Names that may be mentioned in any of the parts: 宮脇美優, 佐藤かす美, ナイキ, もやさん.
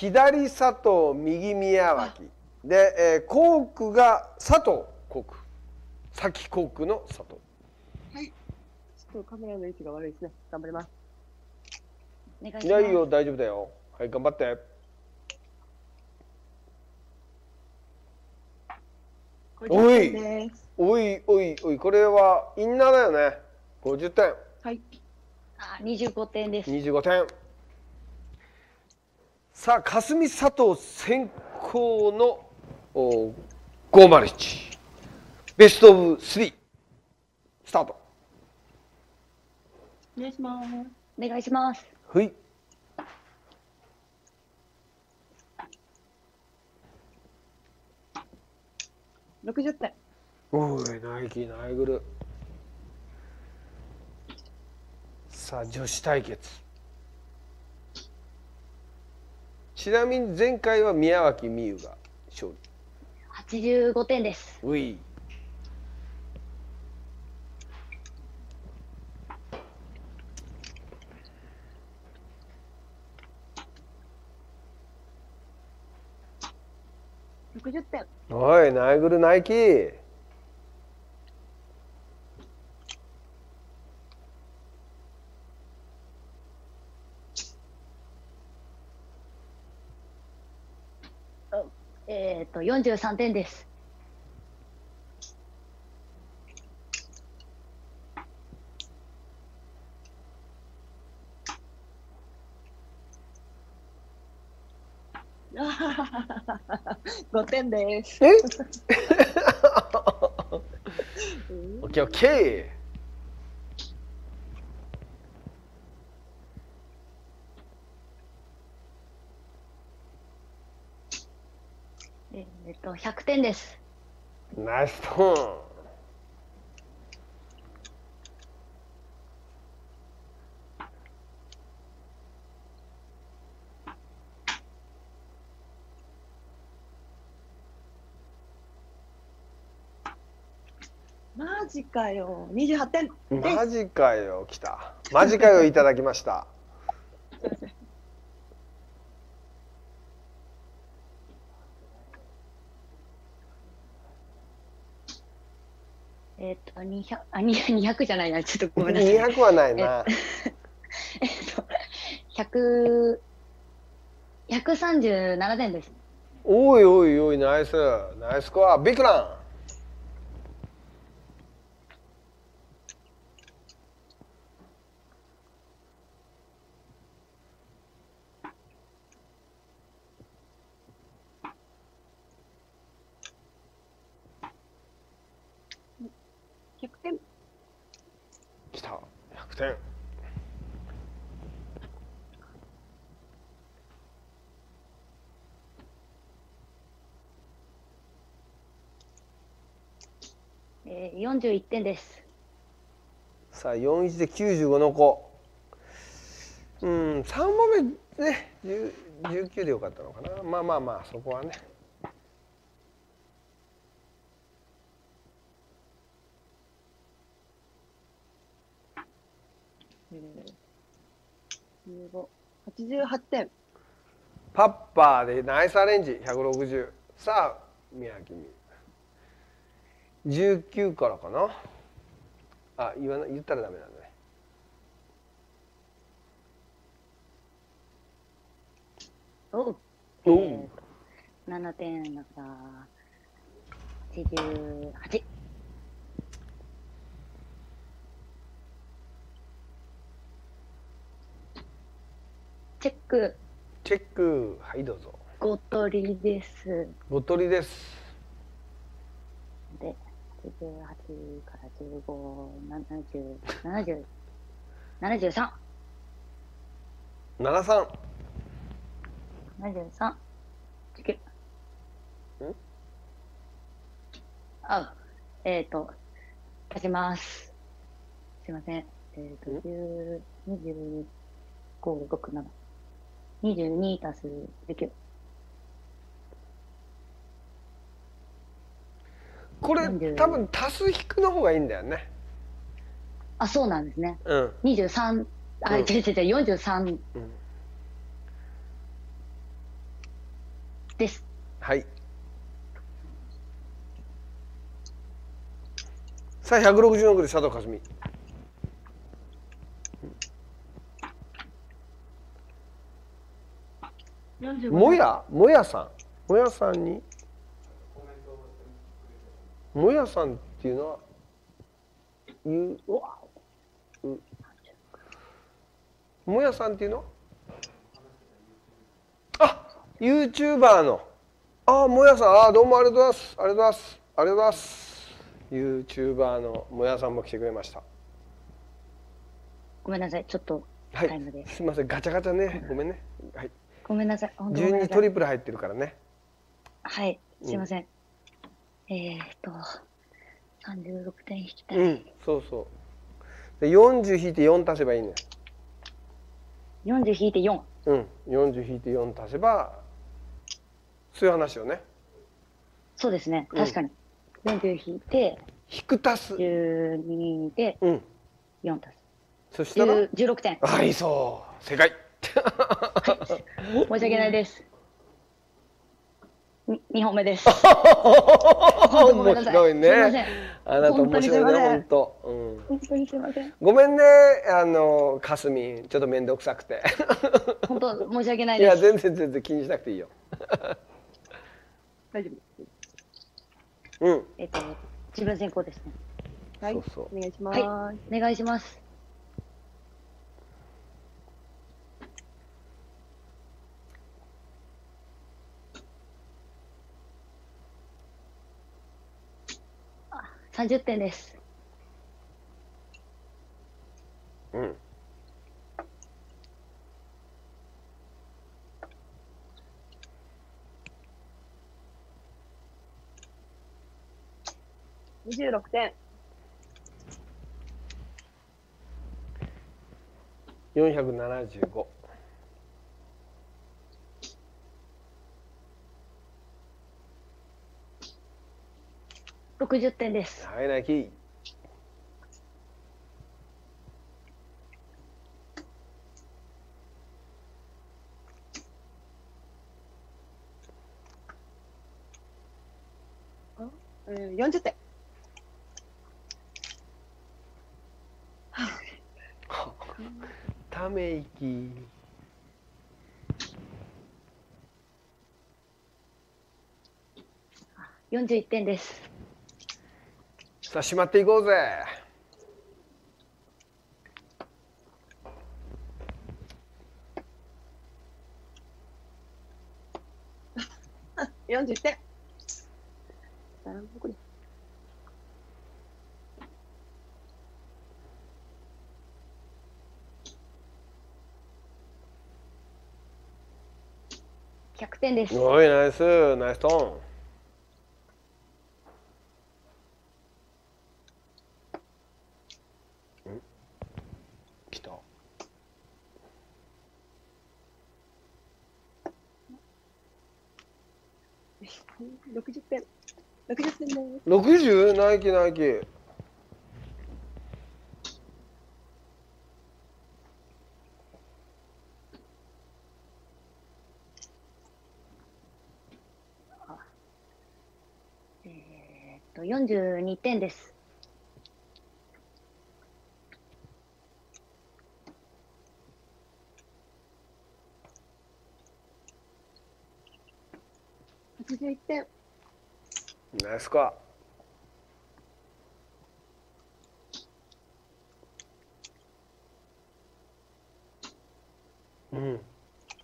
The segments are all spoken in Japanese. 左佐藤、右宮脇で、校区が佐藤校区、佐紀校区の佐藤。はい、ちょっとカメラの位置が悪いですね。頑張ります。お願いします。いや、いいよ、大丈夫だよ。はい、頑張って。おいおいおいおい、これはインナーだよね。50点。はい、あ、25点です。25点。さあ、霞佐藤先行の501ベストオブ3スタート。お願いします。お願いします。はい、60点。おい、ナイキナイグル。さあ、女子対決。ちなみに前回は宮脇美優が勝利。85点です。うい。60点。おい、ナイグルナイキ。43点です。5点です。え？オッケーオッケー。100点です。ナイストーン。マジかよ、28点。マジかよ、来た。マジかよ、いただきました。200じゃないな、ちょっとごめんなさい。200はないな。137点です。おいおいおい、ナイスナイスコア、ビクラン。41点です。さあ、41で95の子。うん、3番目ね、19でよかったのかな。まあまあまあ、そこはね。88点。パッパーでナイスアレンジ、160。さあ、宮城美。19からかな。あ、言ったらダメなんだね。おう。おう。7点だから。88。チェック。チェック、はい、どうぞ。ごとりです。ごとりです。で。18から15、70、73。73。うん？あ、足します。すいません。10、25、6、7。22+19。これ多分足す引くの方がいいんだよね。あ、そうなんですね。うん。23、あ、違う違う違う、43。です。はい。さあ164億で佐藤かすみ。もやさんにもやさんっていうのはもやさんっていうのユーチューバーのもやさんどうもありがとうございますユーチューバーのもやさんも来てくれました。ごめんなさいちょっとタイムで、すみませんガチャガチャねごめんねはい。ごめんなさい。順にトリプル入ってるからね。はい、すいません。36点引きたい。そうそう。で40引いて4足せばいいね。40引いて4。40引いて4足せばそういう話よね。そうですね。確かに。40引いて足す。12で4足す。そしたら16点。はい、そう。正解。はい、申し訳ないです。2本目です。面白いね。あなた面白いね、本当。本当にすみません。ごめんね、かすみん、ちょっと面倒くさくて。本当申し訳ないです。いや、全然気にしなくていいよ。大丈夫。自分先行ですね。はい、お願いします。はい、お願いします。30点です。26点。475。60点です。はい、ナイキ。40点。ため息。41点です。さあ、しまっていこうぜ。40点。100点です。おい、ナイストーン。60点。60点です。60？ナイキ。42点です。81点。ナイスか。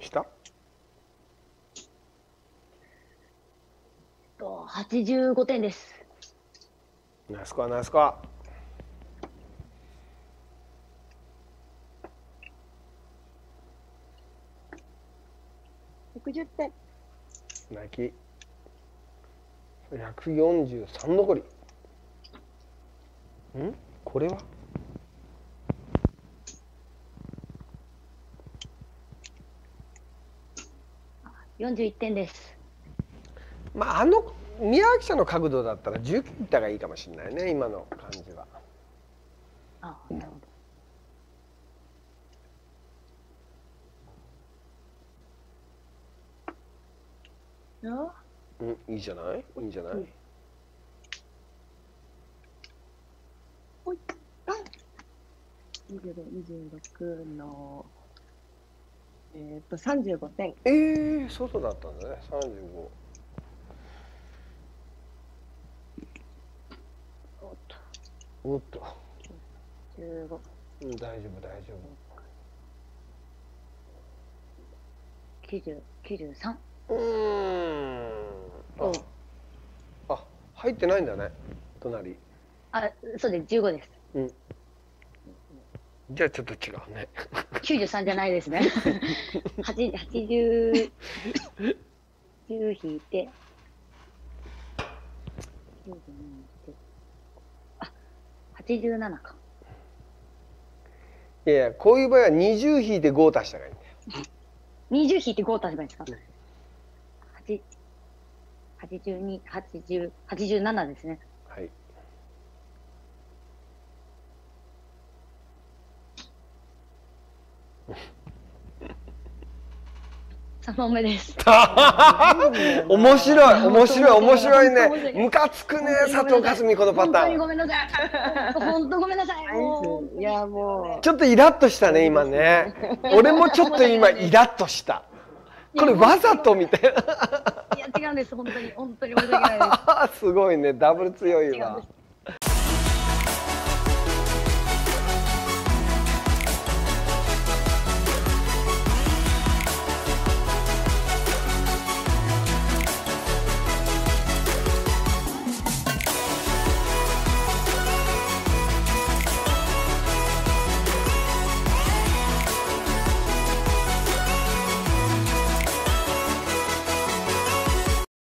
した。85点です。ナイスか。60点。ナイキ。143残り。これは41点です。まあ宮脇さんの角度だったら19いったらいいかもしれないね、今の感じは。なるほど。な。うん、いいじゃないいいんじゃない、うん、ほい。26の、35点。外だったんだね、35。おっと。15。うん、大丈夫、大丈夫。93。あ、入ってないんだね、隣。あ、そうです、15です。うん。じゃあちょっと違うね。93じゃないですね。80、10引いて、97引いて、あ、87か。いやいや、こういう場合は20引いて5足したらいいんだよ。20引いて5足せばいいんですか？82、80、87ですね。はい。3問目です。面白い、面白い、面白いね。ムカつくね、佐藤かすみ、このパターン。本当にごめんなさい。本当ごめんなさい。いや、もう。ちょっとイラッとしたね、今ね。俺もちょっと今イラッとした。これわざとみたいな。いや、違うんです。本当に、本当に申し訳ないです。すごいね、ダブル強いわ。